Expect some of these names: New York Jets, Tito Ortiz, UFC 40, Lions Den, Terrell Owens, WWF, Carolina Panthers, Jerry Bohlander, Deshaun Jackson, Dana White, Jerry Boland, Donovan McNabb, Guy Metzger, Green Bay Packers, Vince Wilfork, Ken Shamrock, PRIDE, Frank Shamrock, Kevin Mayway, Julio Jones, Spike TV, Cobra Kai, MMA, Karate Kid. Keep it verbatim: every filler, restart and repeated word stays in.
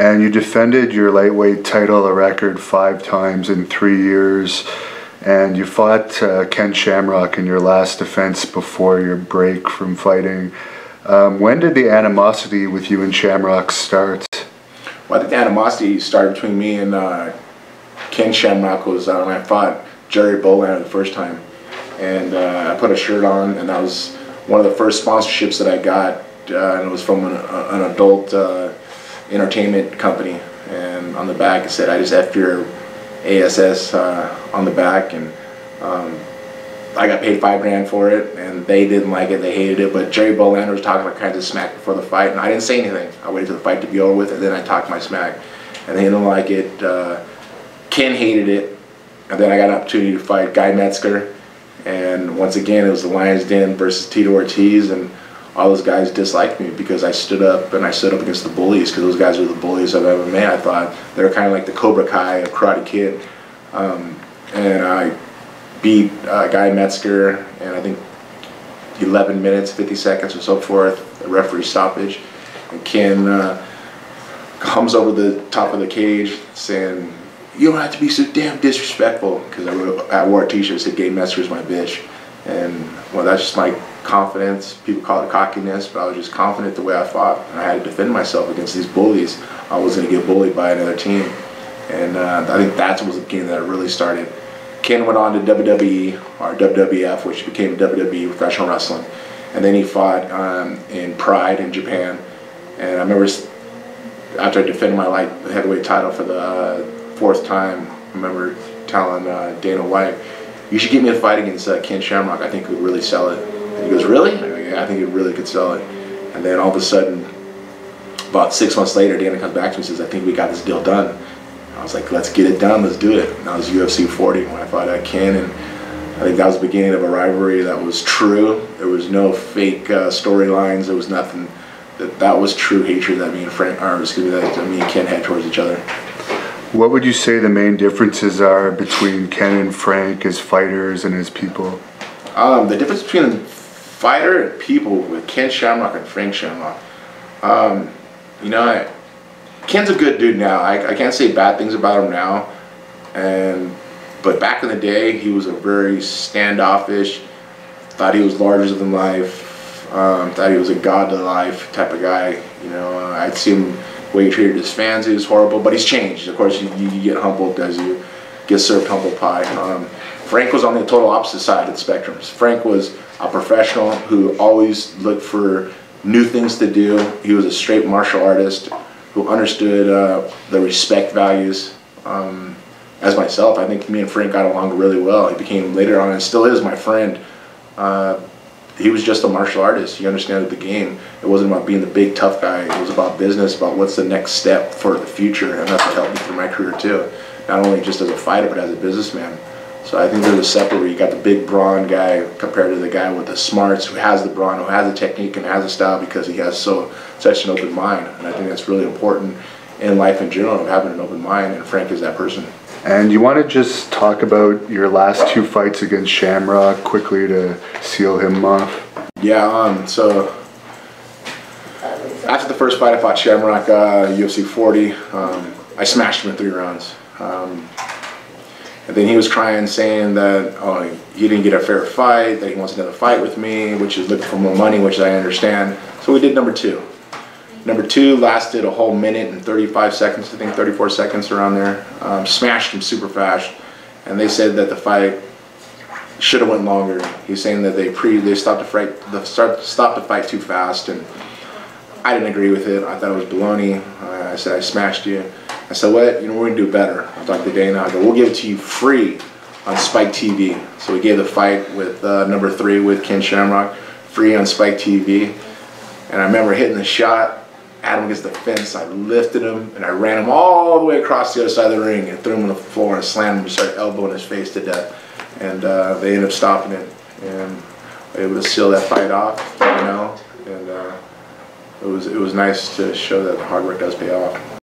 and you defended your lightweight title, a record, five times in three years. And you fought uh, Ken Shamrock in your last defense before your break from fighting. Um, when did the animosity with you and Shamrock start? Well, I think the animosity started between me and uh, Ken Shamrock was uh, when I fought Jerry Boland the first time. And uh, I put a shirt on, and that was one of the first sponsorships that I got. Uh, and it was from an, an adult uh, entertainment company. And on the back it said, "I just F your A S S uh, on the back," and um, I got paid five grand for it, and they didn't like it, they hated it, but Jerry Bohlander was talking all kinds of smack before the fight, and I didn't say anything. I waited for the fight to be over with, and then I talked my smack, and they didn't like it. Uh, Ken hated it, and then I got an opportunity to fight Guy Metzger, and once again it was the Lions Den versus Tito Ortiz, and all those guys disliked me because I stood up, and I stood up against the bullies, because those guys were the bullies of M M A, I thought. They were kind of like the Cobra Kai of Karate Kid. Um, and I beat uh, Guy Metzger in, I think, eleven minutes, fifty seconds or so forth, a referee stoppage. And Ken uh, comes over the top of the cage saying, "You don't have to be so damn disrespectful," because I, I wore a t-shirt that said, "Gay Metzger's my bitch." And, well, that's just my confidence. People call it cockiness, but I was just confident the way I fought, and I had to defend myself against these bullies. I was going to get bullied by another team, and uh, I think that was the game that really started. Ken went on to W W E, or W W F, which became W W E Professional Wrestling, and then he fought um, in PRIDE in Japan. And I remember after I defended my light heavyweight title for the uh, fourth time, I remember telling uh, Dana White, "You should give me a fight against uh, Ken Shamrock. I think it would really sell it." And he goes, "Really?" I go, "Yeah, I think it really could sell it." And then all of a sudden, about six months later, Dana comes back to me and says, "I think we got this deal done." And I was like, "Let's get it done. Let's do it." And that was U F C forty when I fought at Ken. And I think that was the beginning of a rivalry that was true. There was no fake uh, storylines. There was nothing. That that was true hatred that me and Frank, or excuse me, that me and Ken had towards each other. What would you say the main differences are between Ken and Frank as fighters and as people? Um, the difference between fighter and people with Ken Shamrock and Frank Shamrock. Um, you know, I, Ken's a good dude now. I, I can't say bad things about him now. And but back in the day, he was a very standoffish, thought he was larger than life, um, thought he was a god to life type of guy. You know, uh, I'd see him. The way he treated his fans, he was horrible, but he's changed. Of course, you, you get humbled as you get served humble pie. Um, Frank was on the total opposite side of the spectrum. Frank was a professional who always looked for new things to do. He was a straight martial artist who understood uh, the respect values. Um, as myself, I think me and Frank got along really well. He became later on, and still is, my friend. Uh, He was just a martial artist. He understood the game. It wasn't about being the big tough guy. It was about business, about what's the next step for the future, and that's what helped me through my career too. Not only just as a fighter, but as a businessman. So I think there's a separate where you got the big brawn guy compared to the guy with the smarts, who has the brawn, who has the technique, and has the style because he has so such an open mind. And I think that's really important in life in general, of having an open mind, and Frank is that person. And you want to just talk about your last two fights against Shamrock quickly to seal him off? Yeah, um, so after the first fight I fought Shamrock, uh, U F C forty, um, I smashed him in three rounds. Um, and then he was crying, saying that oh, he didn't get a fair fight, that he wants another fight with me, which is looking for more money, which I understand. So we did number two. Number two lasted a whole minute and thirty-five seconds, I think thirty-four seconds around there. Um, smashed him super fast, and they said that the fight should have went longer. He's saying that they pre they stopped the fight, the start stopped the fight too fast, and I didn't agree with it. I thought it was baloney. Uh, I said I smashed you. I said, "What? You know, we're gonna do better." I talked to Dana. I go, "We'll give it to you free on Spike T V." So we gave the fight with uh, number three with Ken Shamrock free on Spike T V, and I remember hitting the shot. At him against the fence, I lifted him and I ran him all the way across the other side of the ring and threw him on the floor and slammed him and started elbowing his face to death. And uh, they ended up stopping it, and it was seal that fight off, you know. And uh, it was it was nice to show that the hard work does pay off.